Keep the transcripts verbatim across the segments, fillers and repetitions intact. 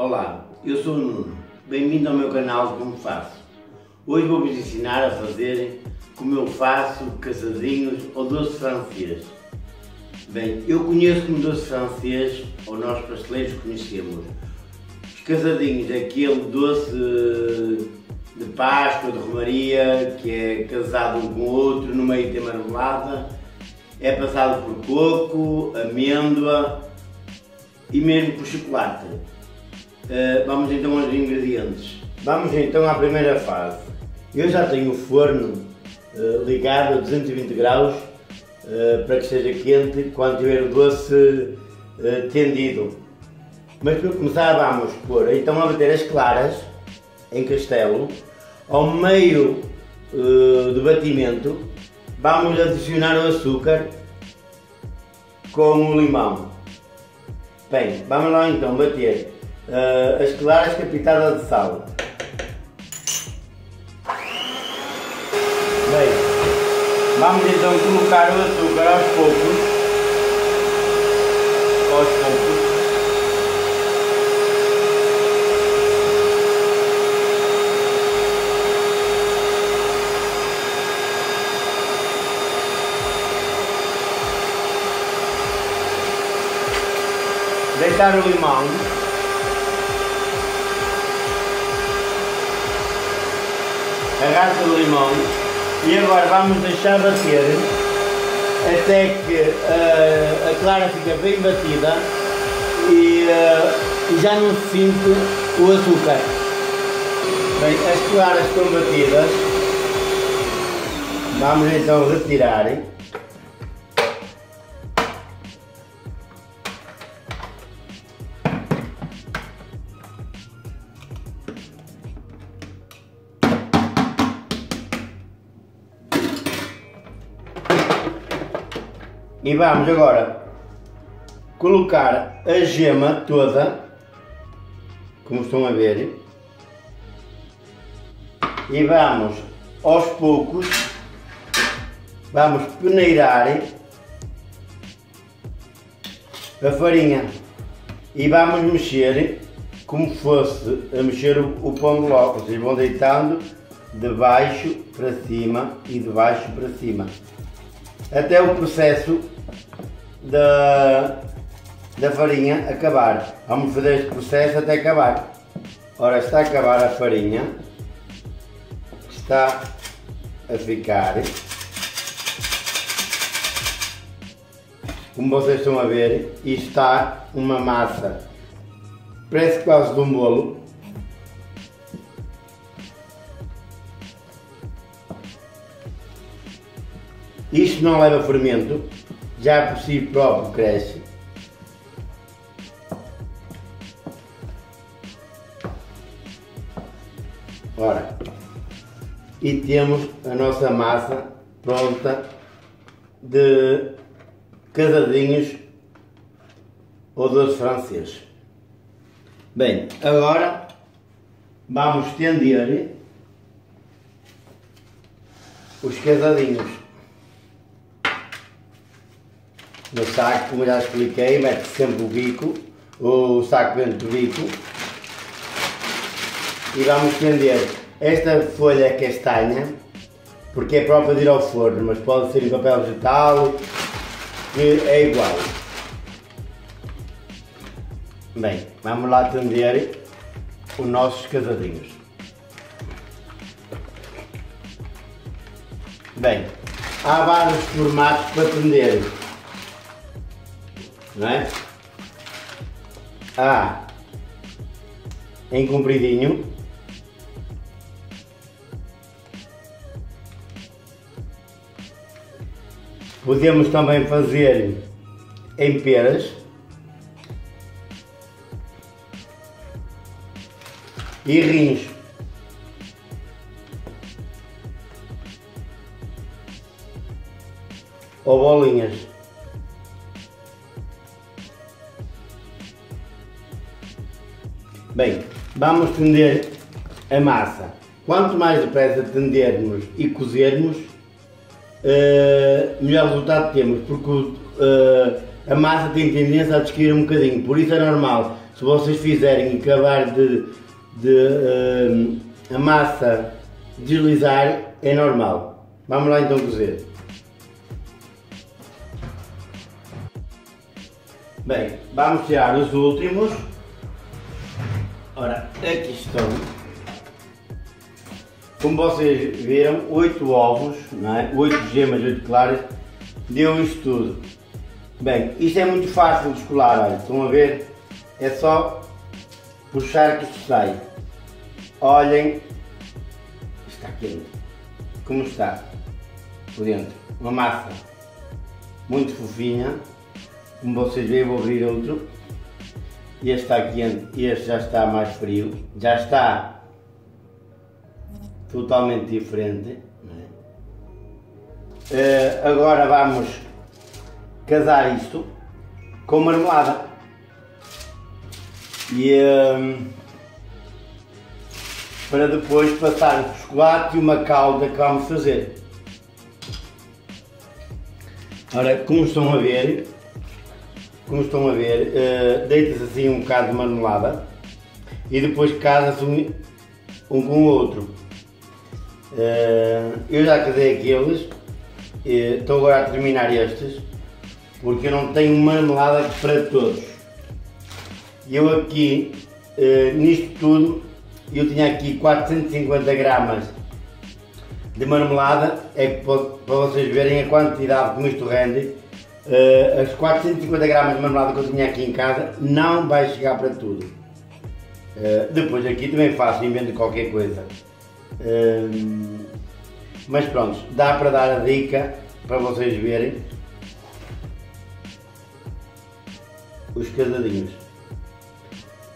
Olá, eu sou o Nuno, bem-vindo ao meu canal Como Faço. Hoje vou-vos ensinar a fazer como eu faço caçadinhos ou doce francês. Bem, eu conheço como doce francês, ou nós pasteleiros conhecemos. Os caçadinhos, aquele doce de Páscoa, de Romaria, que é casado um com o outro, no meio tem marmelada, é passado por coco, amêndoa e mesmo por chocolate. Uh, vamos então aos ingredientes. Vamos então à primeira fase. Eu já tenho o forno uh, ligado a duzentos e vinte graus uh, para que esteja quente quando tiver o doce uh, tendido. Mas para começar vamos pôr então a bater as claras em castelo. Ao meio uh, do batimento vamos adicionar o açúcar com o limão. Bem, vamos lá então bater Uh, as claras com a pitada de sal. Bem, vamos então colocar o açúcar aos poucos, aos poucos. Deitar o limão. Agarra o limão e agora vamos deixar bater até que uh, a clara fica bem batida e uh, já não se sente o açúcar. Bem, as claras estão batidas, vamos então retirar. E vamos agora colocar a gema toda, como estão a ver, e vamos aos poucos, vamos peneirar a farinha e vamos mexer como fosse a mexer o pão de ló, vocês vão deitando de baixo para cima e de baixo para cima, até o processo da, da farinha acabar. Vamos fazer este processo até acabar. Ora, está a acabar a farinha, está a ficar, como vocês estão a ver, e está uma massa, parece quase de um bolo. Isto não leva fermento, já por si próprio cresce. Ora, e temos a nossa massa pronta de casadinhos ou doce francês. Bem, agora vamos tender os casadinhos. No saco, como já expliquei, mete sempre o bico, o saco dentro do bico, e vamos tender. Esta folha é castanha, porque é própria de ir ao forno, mas pode ser em papel vegetal, que é igual. Bem, vamos lá tender os nossos casadinhos. Bem, há vários formatos para tender. Não é? Há em compridinho, podemos também fazer em peras e rins. Ou bolinhas. Bem, vamos tender a massa. Quanto mais depressa tendermos e cozermos, uh, melhor resultado temos, porque uh, a massa tem tendência a descair um bocadinho, por isso é normal. se vocês fizerem e acabar de, de uh, a massa deslizar, é normal. Vamos lá então cozer. Bem, vamos tirar os últimos. Ora, aqui estão. Como vocês viram, oito ovos, não é? oito gemas, oito claras, deu isto tudo. Bem, isto é muito fácil de descolar, olha, estão a ver? É só puxar que isto sai. Olhem, está quente, como está por dentro, uma massa muito fofinha, como vocês veem. Vou abrir outro, este está quente, este já está mais frio, já está totalmente diferente, não é? Uh, agora vamos casar isto com marmelada e um, para depois passar o chocolate e uma calda que vamos fazer. Ora, como estão a ver, como estão a ver, uh, deita-se assim um bocado de marmelada e depois casa-se um, um com o outro. Uh, eu já casei aqueles, uh, estou agora a terminar estes, porque eu não tenho marmelada para todos. Eu aqui, eh, nisto tudo, eu tinha aqui quatrocentos e cinquenta gramas de marmelada, é que para vocês verem a quantidade como isto rende, eh, as quatrocentos e cinquenta gramas de marmelada que eu tinha aqui em casa não vai chegar para tudo. Eh, depois aqui também faço, invento qualquer coisa. Eh, mas pronto, dá para dar a dica para vocês verem os casadinhos.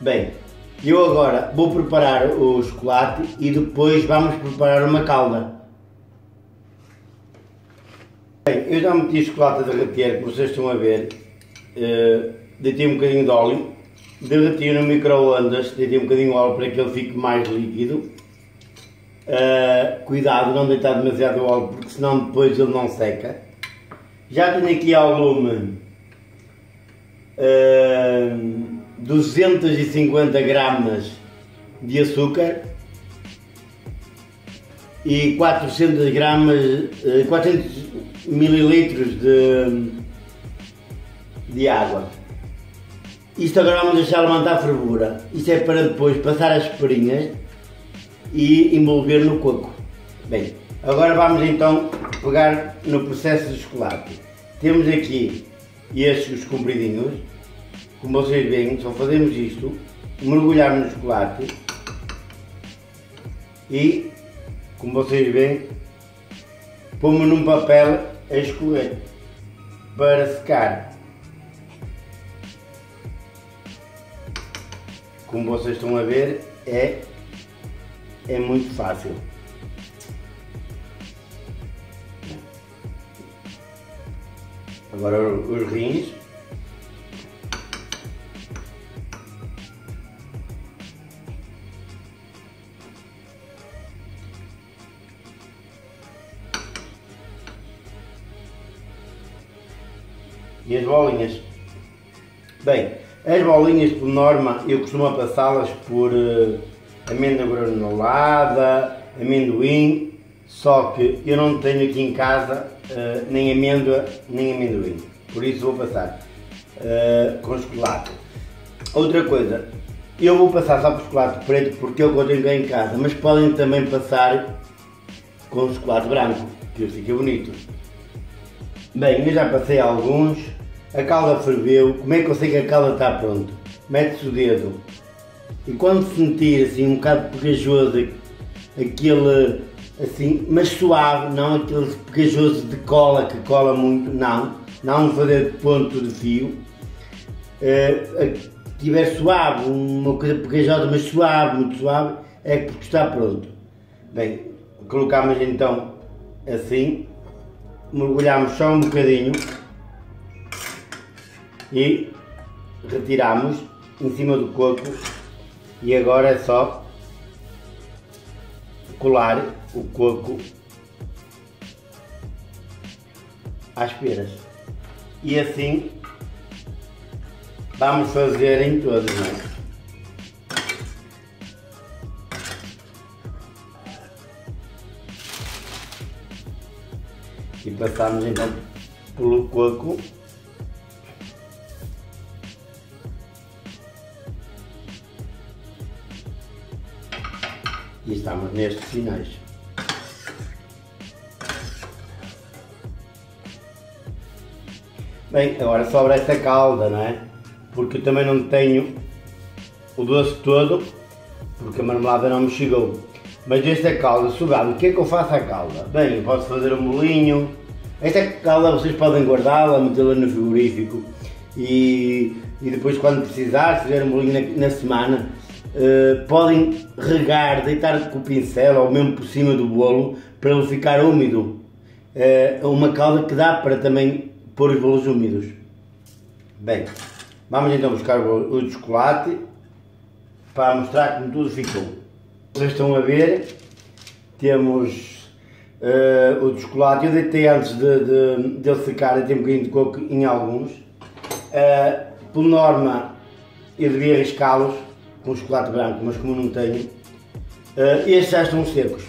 Bem, eu agora vou preparar o chocolate e depois vamos preparar uma calda. Bem, eu já meti o chocolate a derreter, como vocês estão a ver. Uh, deitei um bocadinho de óleo, derreti no micro-ondas, deitei um bocadinho de óleo para que ele fique mais líquido. Uh, cuidado, não deitar demasiado óleo, porque senão depois ele não seca. Já tenho aqui ao lume Uh, duzentos e cinquenta gramas de açúcar e quatrocentos gramas, uh, quatrocentos mililitros de, de água. Isto agora vamos deixar levantar a fervura. Isto é para depois passar as farinhas e envolver no coco. Bem, agora vamos então pegar no processo de chocolate. Temos aqui estes, os compridinhos, como vocês veem. Só fazemos isto, mergulhar no chocolate e, como vocês veem, pomos num papel a escorrer para secar. Como vocês estão a ver, é, é muito fácil. Agora os rins. E as bolinhas. Bem, as bolinhas por norma eu costumo passá-las por uh, amêndoa granulada, amendoim. Só que eu não tenho aqui em casa uh, nem amêndoa, nem amendoim, por isso vou passar uh, com chocolate. Outra coisa, eu vou passar só por chocolate preto porque é o que eu tenho em casa, mas podem também passar com chocolate branco, que fica bonito. Bem, eu já passei alguns, a calda ferveu. Como é que eu sei que a calda está pronta? Mete-se o dedo e quando se sentir assim um bocado pegajoso, aquele assim, mas suave, não aquele pegajoso de cola que cola muito, não, não fazer de ponto de fio. Uh, tiver suave, uma coisa pegajosa, mas suave, muito suave, é porque está pronto. Bem, colocamos então assim, mergulhamos só um bocadinho e retiramos em cima do coco e agora é só colar o coco às peras e assim vamos fazer em todos nós. E passamos então pelo coco. E estamos nestes finais. Bem, agora sobra esta calda, não é? Porque eu também não tenho o doce todo, porque a marmelada não me chegou. Mas esta calda, sugado, o que é que eu faço à calda? Bem, eu posso fazer um bolinho. Esta calda vocês podem guardá-la, metê-la no frigorífico e, e depois, quando precisar, se fizer um bolinho na, na semana, Uh, podem regar, deitar com o pincel ou mesmo por cima do bolo para ele ficar úmido. É uh, uma calda que dá para também pôr os bolos úmidos. Bem, vamos então buscar o, o chocolate para mostrar como tudo ficou. Vocês estão a ver, temos uh, o chocolate. Eu deitei antes de, de, de secar, eu tenho um bocadinho de coco em alguns. Uh, por norma, eu devia arriscá-los com chocolate branco, mas como não tenho, uh, estes já estão secos.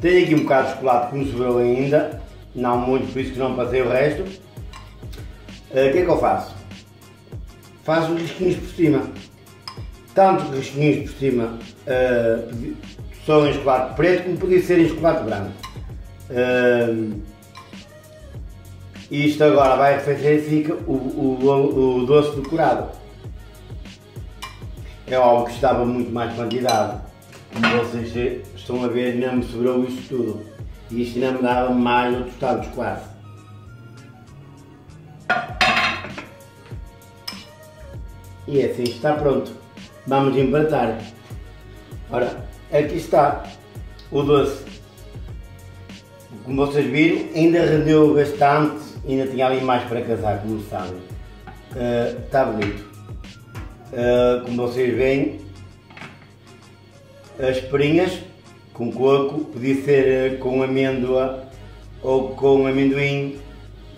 Tenho aqui um bocado de chocolate que me sobrou ainda, não muito, por isso que não passei o resto. O uh, que é que eu faço? Faço risquinhos por cima. Tanto risquinhos por cima uh, só em chocolate preto, como podia ser em chocolate branco. Uh, isto agora vai arrefecer e fica o, o, o doce decorado. É algo que estava muito mais quantidade, como vocês estão a ver, não me sobrou isto tudo. E isto não me dava mais outros talos quase. E assim está pronto. Vamos empratar. Ora, aqui está o doce. Como vocês viram, ainda rendeu bastante, ainda tinha ali mais para casar, como sabem. Uh, está bonito. Uh, como vocês veem, as perinhas com coco, podia ser uh, com amêndoa ou com amendoim,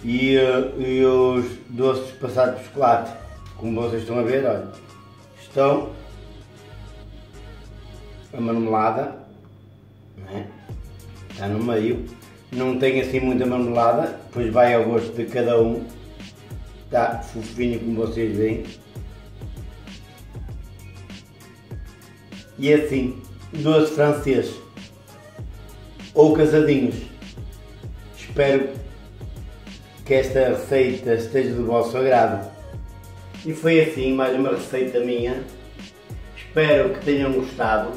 e, uh, e os doces passados por chocolate, como vocês estão a ver, olha, estão a marmelada, né? Está no meio, não tem assim muita marmelada, pois vai ao gosto de cada um, está fofinho como vocês veem. E assim, doce francês ou casadinhos. Espero que esta receita esteja do vosso agrado. E foi assim mais uma receita minha. Espero que tenham gostado.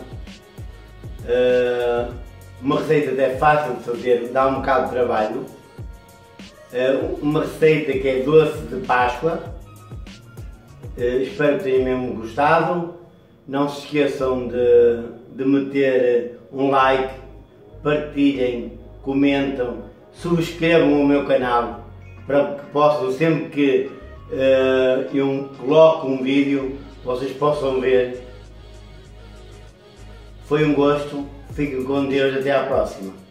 Uh, uma receita até fácil de fazer, dá um bocado de trabalho. Uh, uma receita que é doce de Páscoa. Uh, espero que tenham mesmo gostado. Não se esqueçam de, de meter um like, partilhem, comentam, subscrevam o meu canal para que possam, sempre que uh, eu coloco um vídeo, vocês possam ver. Foi um gosto, fiquem com Deus, até à próxima.